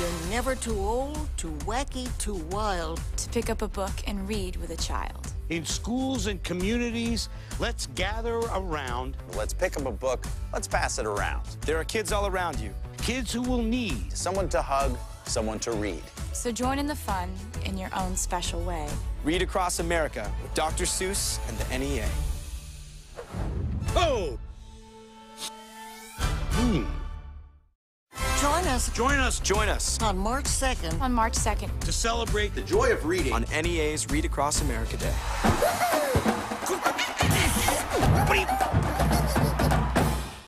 You're never too old, too wacky, too wild to pick up a book and read with a child. In schools and communities, let's gather around. Let's pick up a book. Let's pass it around. There are kids all around you. Kids who will need someone to hug, someone to read. So join in the fun in your own special way. Read Across America with Dr. Seuss and the NEA. Oh! Join us. On March 2nd. To celebrate the joy of reading on NEA's Read Across America Day.